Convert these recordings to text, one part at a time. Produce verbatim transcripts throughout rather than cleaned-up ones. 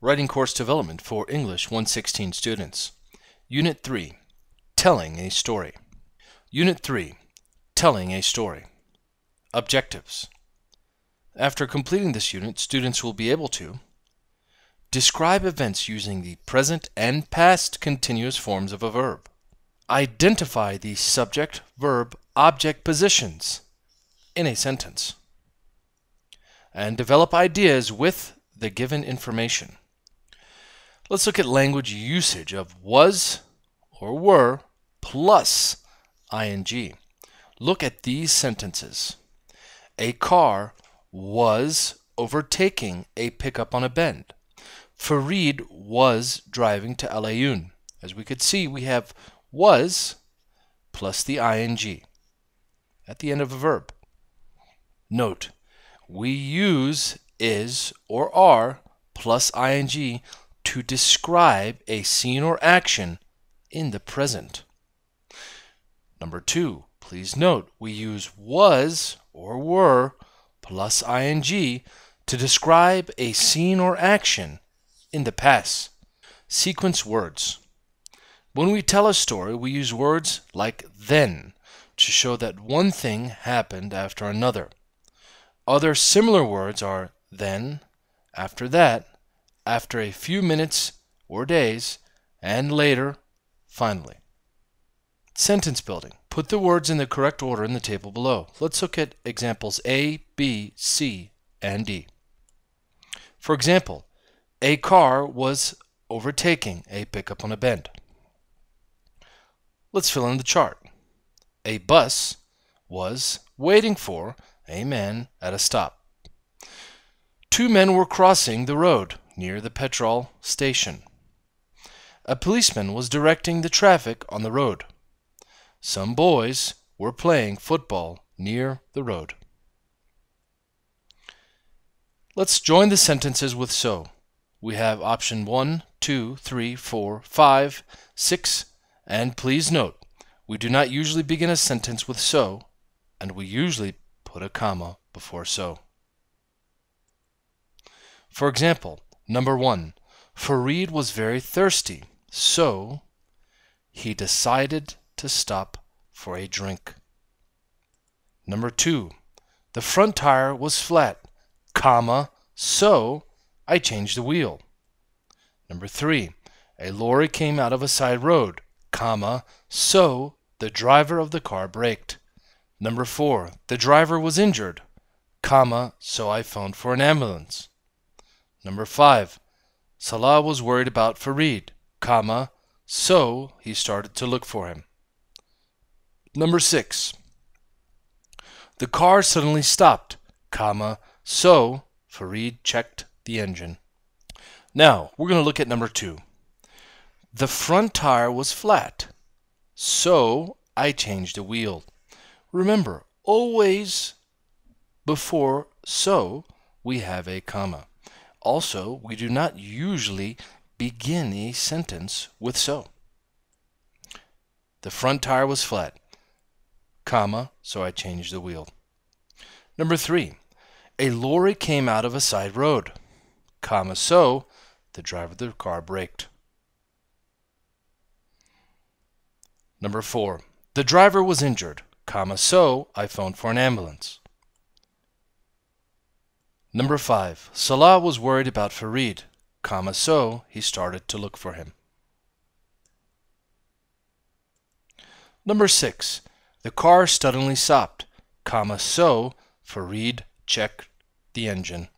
Writing Course Development for English one sixteen students. Unit three, Telling a Story. Unit three, Telling a Story. Objectives. After completing this unit, students will be able to describe events using the present and past continuous forms of a verb. Identify the subject, verb, object positions in a sentence. And develop ideas with the given information. Let's look at language usage of was or were plus ing. Look at these sentences. A car was overtaking a pickup on a bend. Fareed was driving to Alayoun. As we could see, we have was plus the ing at the end of a verb. Note, we use is or are plus ing to describe a scene or action in the present. Number two, please note we use was or were plus ing to describe a scene or action in the past. Sequence words. When we tell a story, we use words like then to show that one thing happened after another. Other similar words are then, after that, after a few minutes or days, and later, finally. Sentence building. Put the words in the correct order in the table below. Let's look at examples A, B, C, and D. For example, a car was overtaking a pickup on a bend. Let's fill in the chart. A bus was waiting for a man at a stop. Two men were crossing the road near the petrol station. A policeman was directing the traffic on the road. Some boys were playing football near the road. Let's join the sentences with so. We have option one, two, three, four, five, six, and please note, we do not usually begin a sentence with so, and we usually put a comma before so. For example, number one, Fareed was very thirsty, so he decided to stop for a drink. Number two, the front tire was flat, comma, so I changed the wheel. Number three, a lorry came out of a side road, comma, so the driver of the car braked. Number four, the driver was injured, comma, so I phoned for an ambulance. Number five, Salah was worried about Fareed, comma, so he started to look for him. Number six, the car suddenly stopped, comma, so Fareed checked the engine. Now, we're going to look at number two. The front tire was flat, so I changed the wheel. Remember, always before so, we have a comma. Also, we do not usually begin a sentence with so. The front tire was flat, comma, so I changed the wheel. Number three, a lorry came out of a side road, comma, so the driver of the car braked. Number four, the driver was injured, comma, so I phoned for an ambulance. Number five, Salah was worried about Fareed, comma, so he started to look for him. Number six, the car suddenly stopped, comma, so Fareed checked the engine.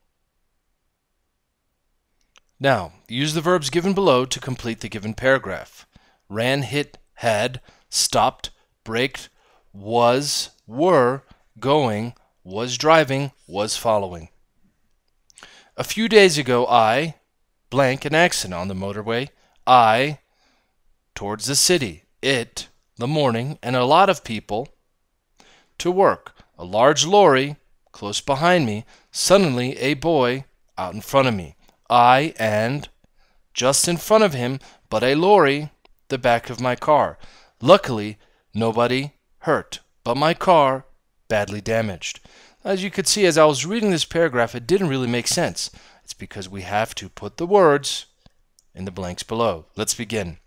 Now, use the verbs given below to complete the given paragraph. Ran, hit, had, stopped, braked, was, were, going, was driving, was following. A few days ago, I, blank, an accident on the motorway, I, towards the city, it, the morning, and a lot of people, to work, a large lorry, close behind me, suddenly a boy, out in front of me, I, and, just in front of him, but a lorry, the back of my car. Luckily, nobody hurt, but my car badly damaged. As you could see, as I was reading this paragraph, it didn't really make sense. It's because we have to put the words in the blanks below. Let's begin.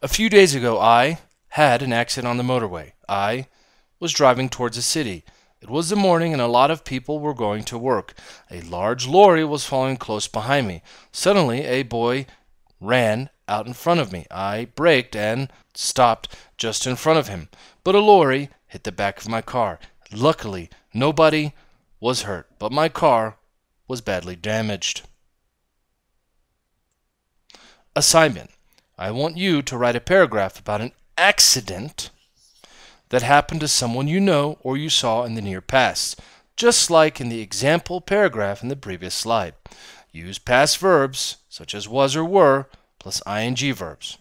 A few days ago, I had an accident on the motorway. I was driving towards a city. It was the morning and a lot of people were going to work. A large lorry was following close behind me. Suddenly, a boy ran out in front of me. I braked and stopped just in front of him. But a lorry hit the back of my car. Luckily, nobody was hurt, but my car was badly damaged. Assignment. I want you to write a paragraph about an accident that happened to someone you know or you saw in the near past, just like in the example paragraph in the previous slide. Use past verbs, such as was or were, plus I N G verbs.